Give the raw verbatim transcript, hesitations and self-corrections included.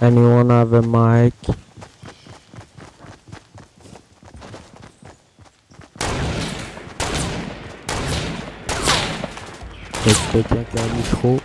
Anyone have a mic? Est-ce que quelqu'un a un micro?